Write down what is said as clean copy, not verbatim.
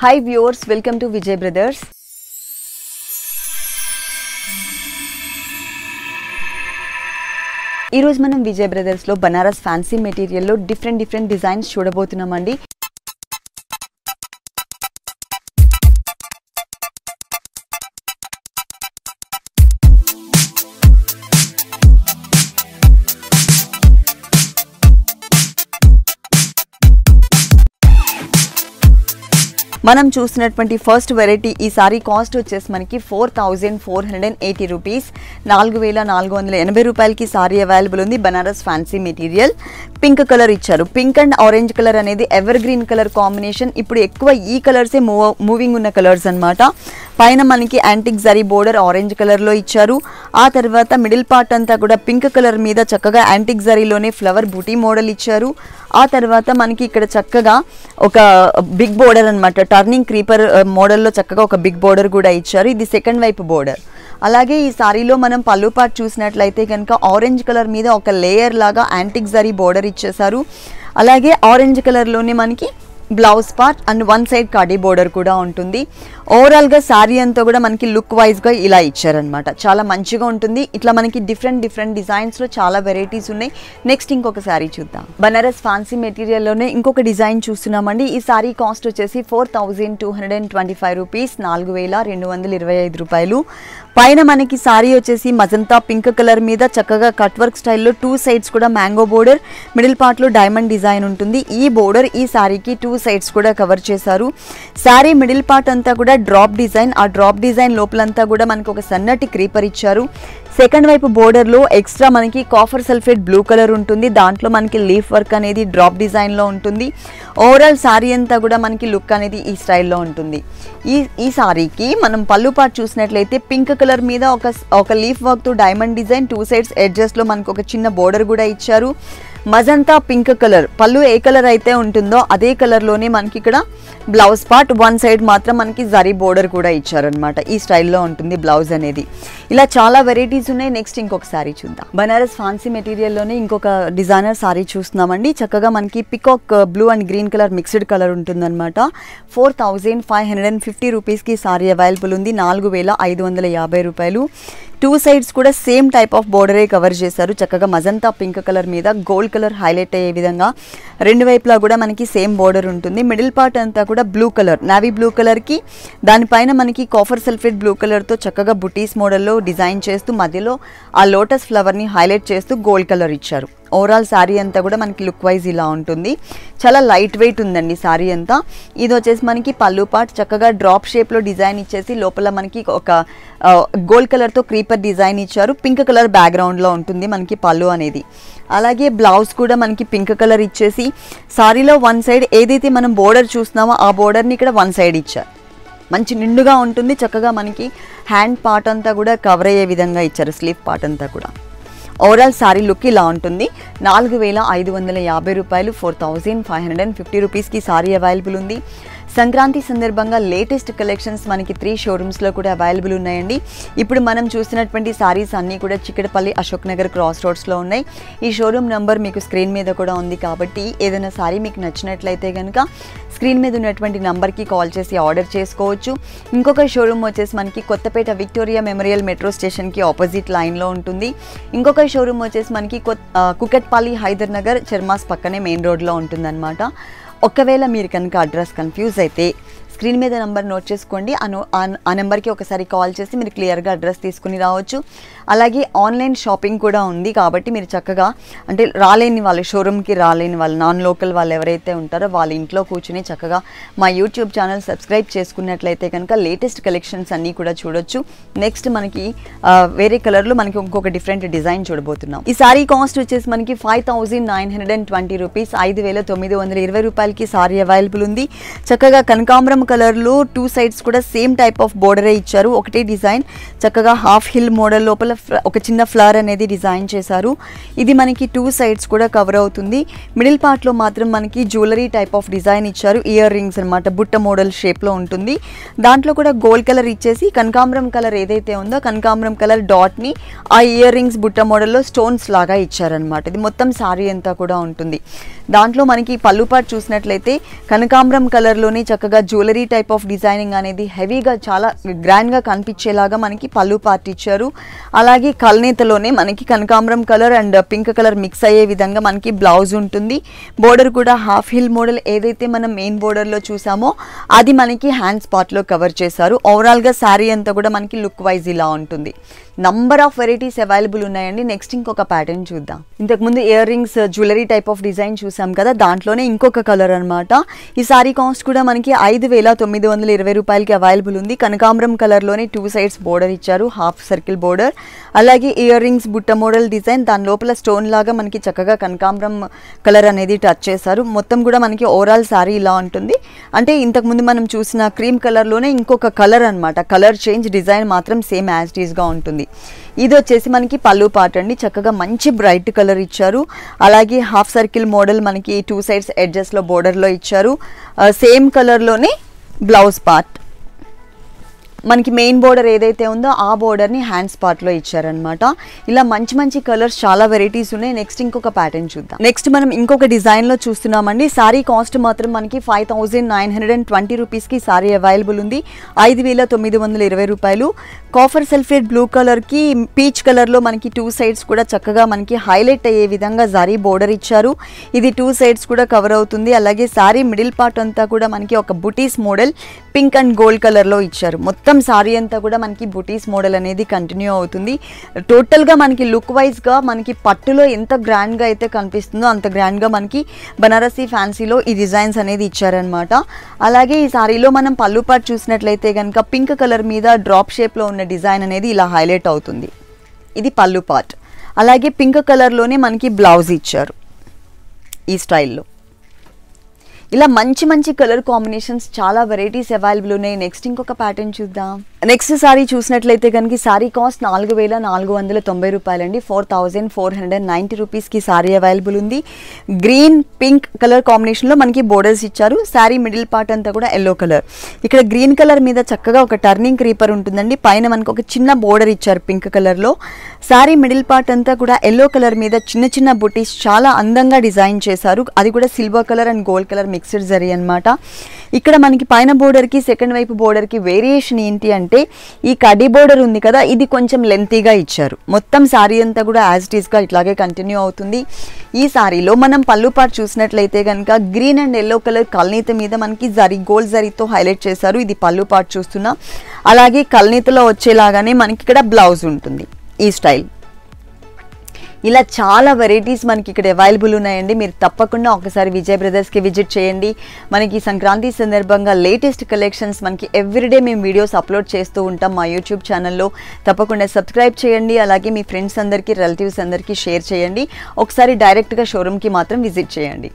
Hi viewers, welcome to Vijay Brothers. ఈ రోజు మనం విజయ్ బ్రదర్స్ లో బనారస్ ఫ్యాన్సీ మెటీరియల్ లో డిఫరెంట్ డిజైన్స్ చూడబోతున్నామండి. మనం చూస్తున్నటువంటి ఫస్ట్ వెరైటీ ఈ సారీ కాస్ట్ వచ్చేసి మనకి 4480 రూపీస్, 4480 రూపాయలకి సారీ అవైలబుల్ ఉంది. Banaras fancy material, pink colour ఇచ్చారు. పింక్ అండ్ ఆరెంజ్ కలర్ అనేది ఎవర్ గ్రీన్ కలర్ కాంబినేషన్. ఇప్పుడు ఎక్కువ ఈ కలర్సే మూవింగ్ ఉన్న కలర్స్ అన్నమాట. పైన మనకి యాంటిక్ జరీ బోర్డర్ ఆరెంజ్ కలర్లో ఇచ్చారు. ఆ తర్వాత మిడిల్ పార్ట్ అంతా కూడా పింక్ కలర్ మీద చక్కగా యాంటిక్ జరీలోనే ఫ్లవర్ బూటీ మోడల్ ఇచ్చారు. ఆ తర్వాత మనకి ఇక్కడ చక్కగా ఒక బిగ్ బోర్డర్ అనమాట, టర్నింగ్ క్రీపర్ మోడల్లో చక్కగా ఒక బిగ్ బోర్డర్ కూడా ఇచ్చారు. ఇది సెకండ్ వైపు బోర్డర్. అలాగే ఈ సారీలో మనం పళ్ళు పార్ట్ చూసినట్లయితే కనుక ఆరెంజ్ కలర్ మీద ఒక లేయర్ లాగా యాంటిక్ జరీ బోర్డర్ ఇచ్చేసారు. అలాగే ఆరెంజ్ కలర్లోనే మనకి blouse part and one side కడీ బోర్డర్ కూడా ఉంటుంది. ఓవరాల్గా శారీ అంతా కూడా మనకి లుక్ వైజ్గా ఇలా ఇచ్చారనమాట. చాలా మంచిగా ఉంటుంది. ఇట్లా మనకి డిఫరెంట్ డిజైన్స్లో చాలా వెరైటీస్ ఉన్నాయి. నెక్స్ట్ ఇంకొక శారీ చూద్దాం. బనారస్ ఫ్యాన్సీ మెటీరియల్లోనే ఇంకొక డిజైన్ చూస్తున్నామండి. ఈ శారీ కాస్ట్ వచ్చేసి 4225 రూపీస్, 4225 రూపాయలు. పైన మనకి శారీ వచ్చేసి మజంతా పింక్ కలర్ మీద చక్కగా కట్వర్క్ స్టైల్లో టూ సైడ్స్ కూడా మ్యాంగో బోర్డర్, మిడిల్ పార్ట్లో డైమండ్ డిజైన్ ఉంటుంది. ఈ బోర్డర్ ఈ శారీకి టూ సైడ్స్ కూడా కవర్ చేశారు. శారీ మిడిల్ పార్ట్ అంతా కూడా డ్రాప్ డిజైన్. ఆ డ్రాప్ డిజైన్ లోపలంతా కూడా మనకు ఒక సన్నటి క్రీపర్ ఇచ్చారు. సెకండ్ వైపు బోర్డర్లో ఎక్స్ట్రా మనకి కాఫర్ సల్ఫేట్ బ్లూ కలర్ ఉంటుంది. దాంట్లో మనకి లీఫ్ వర్క్ అనేది డ్రాప్ డిజైన్లో ఉంటుంది. ఓవరాల్ శారీ అంతా కూడా మనకి లుక్ అనేది ఈ స్టైల్లో ఉంటుంది. ఈ శారీకి మనం పళ్ళు పార్ట్ చూసినట్లయితే పింక్ కలర్ మీద ఒక లీఫ్ వర్క్తో డైమండ్ డిజైన్, టూ సైడ్స్ ఎడ్జెస్లో మనకు ఒక చిన్న బోర్డర్ కూడా ఇచ్చారు. మజంతా పింక్ కలర్, పళ్ళు ఏ కలర్ అయితే ఉంటుందో అదే కలర్లోనే మనకి ఇక్కడ బ్లౌజ్ పార్ట్ వన్ సైడ్ మాత్రం మనకి జరీ బోర్డర్ కూడా ఇచ్చారనమాట. ఈ స్టైల్లో ఉంటుంది బ్లౌజ్ అనేది. ఇలా చాలా వెరైటీస్ ఉన్నాయి. నెక్స్ట్ ఇంకొక సారీ చూద్దాం. బనారస్ ఫ్యాన్సీ మెటీరియల్లోనే ఇంకొక డిజైనర్ సారీ చూస్తున్నామండి. చక్కగా మనకి peacock blue and green colour mixed colour ఉంటుందన్నమాట. 4550 రూపీస్కి సారీ అవైలబుల్ ఉంది, 4550 రూపాయలు. టూ సైడ్స్ కూడా సేమ్ టైప్ ఆఫ్ బోర్డరే కవర్ చేశారు. చక్కగా మజంతా పింక్ కలర్ మీద గోల్డ్ కలర్ హైలైట్ అయ్యే విధంగా రెండు వైపులా కూడా మనకి సేమ్ బోర్డర్ ఉంటుంది. మిడిల్ పార్ట్ అంతా కూడా బ్లూ కలర్, నావీ బ్లూ కలర్కి దానిపైన మనకి కాఫర్ సల్ఫేట్ బ్లూ కలర్తో చక్కగా బుటీస్ మోడల్లో డిజైన్ చేస్తూ మధ్యలో ఆ లోటస్ ఫ్లవర్ని హైలైట్ చేస్తూ గోల్డ్ కలర్ ఇచ్చారు. ఓవరాల్ శారీ అంతా కూడా మనకి లుక్ వైజ్ ఇలా ఉంటుంది. చాలా లైట్ వెయిట్ ఉందండి శారీ అంతా. ఇది వచ్చేసి మనకి పళ్ళు పార్ట్ చక్కగా డ్రాప్ షేప్లో డిజైన్ ఇచ్చేసి లోపల మనకి ఒక గోల్డ్ కలర్తో క్రీపర్ డిజైన్ ఇచ్చారు. పింక్ కలర్ బ్యాక్గ్రౌండ్లో ఉంటుంది మనకి పళ్ళు అనేది. అలాగే బ్లౌజ్ కూడా మనకి పింక్ కలర్ ఇచ్చేసి శారీలో వన్ సైడ్ ఏదైతే మనం బోర్డర్ చూస్తున్నామో ఆ బోర్డర్ని ఇక్కడ వన్ సైడ్ ఇచ్చారు. మంచి నిండుగా ఉంటుంది. చక్కగా మనకి హ్యాండ్ పార్ట్ అంతా కూడా కవర్ అయ్యే విధంగా ఇచ్చారు, స్లీవ్ పార్ట్ అంతా కూడా. ఓవరాల్ శారీ లుక్ ఇలా ఉంటుంది. 4550 రూపాయలు, 4550 రూపీస్కి శారీ అవైలబుల్ ఉంది. సంక్రాంతి సందర్భంగా లేటెస్ట్ కలెక్షన్స్ మనకి 3 షోరూమ్స్లో కూడా అవైలబుల్ ఉన్నాయండి. ఇప్పుడు మనం చూసినటువంటి శారీస్ అన్నీ కూడా చిక్కడపల్లి అశోక్నగర్ క్రాస్ రోడ్స్లో ఉన్నాయి. ఈ షోరూమ్ నెంబర్ మీకు స్క్రీన్ మీద కూడా ఉంది. కాబట్టి ఏదైనా శారీ మీకు నచ్చినట్లయితే కనుక స్క్రీన్ మీద ఉన్నటువంటి నెంబర్కి కాల్ చేసి ఆర్డర్ చేసుకోవచ్చు. ఇంకొక షోరూమ్ వచ్చేసి మనకి కొత్తపేట విక్టోరియా మెమోరియల్ మెట్రో స్టేషన్కి ఆపోజిట్ లైన్లో ఉంటుంది. ఇంకొక షోరూమ్ వచ్చేసి మనకి కుకట్పల్లి హైదర్నగర్ చర్మాస్ పక్కనే మెయిన్ రోడ్లో ఉంటుందన్నమాట. ఒకవేళ మీరు కనుక అడ్రస్ కన్ఫ్యూజ్ అయితే స్క్రీన్ మీద నెంబర్ నోట్ చేసుకోండి. ఆ నెంబర్కి ఒకసారి కాల్ చేసి మీరు క్లియర్గా అడ్రస్ తీసుకుని రావచ్చు. అలాగే ఆన్లైన్ షాపింగ్ కూడా ఉంది. కాబట్టి మీరు చక్కగా అంటే రాలేని వాళ్ళు, షోరూమ్కి రాలేని వాళ్ళు, నాన్ లోకల్ వాళ్ళు ఎవరైతే ఉంటారో వాళ్ళ ఇంట్లో కూర్చుని చక్కగా మా యూట్యూబ్ ఛానల్ సబ్స్క్రైబ్ చేసుకున్నట్లయితే కనుక లేటెస్ట్ కలెక్షన్స్ అన్నీ కూడా చూడొచ్చు. నెక్స్ట్ మనకి వేరే కలర్లో మనకి ఇంకొక డిఫరెంట్ డిజైన్ చూడబోతున్నాం. ఈ సారీ కాస్ట్ వచ్చేసి మనకి 5920 రూపీస్, 5920 రూపాయలకి సారీ అవైలబుల్ ఉంది. చక్కగా కనకాంబరం కలర్లో టూ సైడ్స్ కూడా సేమ్ టైప్ ఆఫ్ బోర్డరే ఇచ్చారు. ఒకటే డిజైన్ చక్కగా హాఫ్ హిల్ మోడల్ లోపల चिन्न फ्लावर अनेदी डिजाइन चेसारू। इदी मनकी टू साइड्स कूडा कवर अवुतुंदी। मिडिल पार्ट लो मात्रम मनकी ज्यूवेलरी टाइप ऑफ डिजाइन इच्चारू, इयर रिंग्स अन्नमाट बुट्ट मॉडल शेप लो उंटुंदी। दांट्लो कूडा गोल्ड कलर इच्चेसी कनकांबरम कलर एदैते उंदो कनकांबरम कलर डॉट नि आ इयर रिंग्स बुट्ट मॉडल लो स्टोन्स लागा इच्चारन्नमाट। इदी मोत्तं सारी अंता कूडा उंटुंदी। दांट्लो मनकी पल्लू पार्ट चूसिनट्लयिते कनकांबरम कलर लोनी चक्कगा ज्यूवेलरी टाइप ऑफ डिजाइनिंग अनेदी हेवीगा चाला ग्रैंड गा कनिपिंचेलागा मनकी पल्लू पार्ट इच्चारू। అలాగే కల్నేతలోనే మనకి కనకాంబరం colour and pink colour mix అయ్యే విధంగా మనకి బ్లౌజ్ ఉంటుంది। బోర్డర్ కూడా హాఫ్ హిల్ మోడల్ ఏదైతే మనం మెయిన్ బోర్డర్ లో చూసామో అది మనకి హ్యాండ్ స్పాట్ లో కవర్ చేశారు। ఓవరాల్ గా సారీ అంతా కూడా మనకి లుక్ వైజ్ ఇలా ఉంటుంది। నంబర్ ఆఫ్ వెరైటీస్ అవైలబుల్ ఉన్నాయండి। నెక్స్ట్ ఇంకొక ప్యాటర్న్ చూద్దాం। ఇంతకుముందు ear rings jewellery type of design చూసాం కదా, దాంట్లోనే ఇంకొక కలర్ అనమాట। ఈ సారీ కాస్ట్ కూడా మనకి 5920 రూపాయలకి అవైలబుల్ ఉంది। కనకాంబరం కలర్ లోనే టూ సైడ్స్ బోర్డర్ ఇచ్చారు, హాఫ్ సర్కిల్ బోర్డర్। అలాగే ఇయర్ రింగ్స్ బుట్ట మోడల్ డిజైన్, దాని లోపల స్టోన్ లాగా మనకి చక్కగా కనకాంబరం కలర్ అనేది టచ్ చేశారు। మొత్తం కూడా మనకి ఓవరాల్ సారీ ఇలా ఉంటుంది। అంటే ఇంతకుముందు మనం చూసిన క్రీమ్ కలర్లోనే ఇంకొక కలర్ అనమాట, కలర్ చేంజ్, డిజైన్ మాత్రం సేమ్ యాజ్ టీజ్గా ఉంటుంది। ఇది వచ్చేసి మనకి పళ్ళు పార్ట్ అండి, చక్కగా మంచి బ్రైట్ కలర్ ఇచ్చారు। అలాగే హాఫ్ సర్కిల్ మోడల్ మనకి టూ సైడ్స్ ఎడ్జెస్లో బోర్డర్లో ఇచ్చారు। సేమ్ కలర్లోనే బ్లౌజ్ పార్ట్ మనకి మెయిన్ బోర్డర్ ఏదైతే ఉందో ఆ బోర్డర్ని హ్యాండ్ స్పాట్లో ఇచ్చారనమాట। ఇలా మంచి మంచి కలర్స్ చాలా వెరైటీస్ ఉన్నాయి। నెక్స్ట్ ఇంకొక ప్యాటర్న్ చూద్దాం। నెక్స్ట్ మనం ఇంకొక డిజైన్లో చూస్తున్నామండి। సారీ కాస్ట్ మాత్రం మనకి 5920 రూపీస్కి సారీ అవైలబుల్ ఉంది। 5920 రూపాయలు। కాఫర్ సల్ఫేట్ బ్లూ కలర్కి పీచ్ కలర్లో మనకి టూ సైడ్స్ కూడా చక్కగా మనకి హైలైట్ అయ్యే విధంగా సారీ బోర్డర్ ఇచ్చారు। ఇది టూ సైడ్స్ కూడా కవర్ అవుతుంది। అలాగే సారీ మిడిల్ పార్ట్ అంతా కూడా మనకి ఒక బుటీస్ మోడల్ పింక్ అండ్ గోల్డ్ కలర్లో ఇచ్చారు। మొత్తం సారీ అంతా కూడా మనకి బుటీస్ మోడల్ అనేది కంటిన్యూ అవుతుంది। టోటల్గా మనకి లుక్ వైజ్గా మనకి పట్టులో ఎంత గ్రాండ్గా అయితే కనిపిస్తుందో అంత గ్రాండ్గా మనకి బనారసీ ఫ్యాన్సీలో ఈ డిజైన్స్ అనేది ఇచ్చారనమాట। అలాగే ఈ సారీలో మనం పళ్ళు పార్ట్ చూసినట్లయితే కనుక పింక్ కలర్ మీద డ్రాప్ షేప్లో ఉన్న డిజైన్ అనేది ఇలా హైలైట్ అవుతుంది। ఇది పళ్ళు పార్ట్। అలాగే పింక్ కలర్లోనే మనకి బ్లౌజ్ ఇచ్చారు ఈ స్టైల్లో। ఇలా మంచి మంచి కలర్ కాంబినేషన్స్ చాలా వెరైటీస్ అవైలబుల్ ఉన్నాయి। నెక్స్ట్ ఇంకొక ప్యాటర్న్ చూద్దాం। నెక్స్ట్ సారీ చూసినట్లయితే కనుక సారీ కాస్ట్ 4490 రూపాయలండి। 4490 రూపీస్కి సారీ అవైలబుల్ ఉంది। గ్రీన్ పింక్ కలర్ కాంబినేషన్లో మనకి బోర్డర్స్ ఇచ్చారు। సారీ మిడిల్ పార్ట్ అంతా కూడా ఎల్లో కలర్, ఇక్కడ గ్రీన్ కలర్ మీద చక్కగా ఒక టర్నింగ్ క్రీపర్ ఉంటుందండి। పైన మనకు ఒక చిన్న బోర్డర్ ఇచ్చారు పింక్ కలర్లో। సారీ మిడిల్ పార్ట్ అంతా కూడా ఎల్లో కలర్ మీద చిన్న చిన్న బుటీస్ చాలా అందంగా డిజైన్ చేశారు। అది కూడా silver colour and gold colour mixed zari అన్నమాట। ఇక్కడ మనకి పైన బోర్డర్కి సెకండ్ వైపు బోర్డర్కి వేరియేషన్ ఏంటి అంటే ఈ కడి బోర్డర్ ఉంది కదా, ఇది కొంచెం లెంతీగా ఇచ్చారు। మొత్తం సారీ అంతా కూడా యాజ్ టీస్గా ఇట్లాగే కంటిన్యూ అవుతుంది। ఈ సారీలో మనం పళ్ళు పార్ట్ చూసినట్లయితే కనుక గ్రీన్ అండ్ ఎల్లో కలర్ కల్నేత మీద మనకి జరీ గోల్డ్ జరీతో హైలైట్ చేశారు। ఇది పళ్ళు పార్ట్ చూస్తున్నాం। అలాగే కల్నేతలో వచ్చేలాగానే మనకి ఇక్కడ బ్లౌజ్ ఉంటుంది ఈ స్టైల్। ఇలా చాలా వెరైటీస్ మనకి ఇక్కడ అవైలబుల్ ఉన్నాయండి। మీరు తప్పకుండా ఒకసారి విజయ్ బ్రదర్స్కి విజిట్ చేయండి। మనకి సంక్రాంతి సందర్భంగా లేటెస్ట్ కలెక్షన్స్ మనకి ఎవ్రీడే మేము వీడియోస్ అప్లోడ్ చేస్తూ ఉంటాం మా యూట్యూబ్ ఛానల్లో, తప్పకుండా సబ్స్క్రైబ్ చేయండి। అలాగే మీ ఫ్రెండ్స్ అందరికీ, రిలేటివ్స్ అందరికీ షేర్ చేయండి। ఒకసారి డైరెక్ట్గా షోరూమ్కి మాత్రం విజిట్ చేయండి।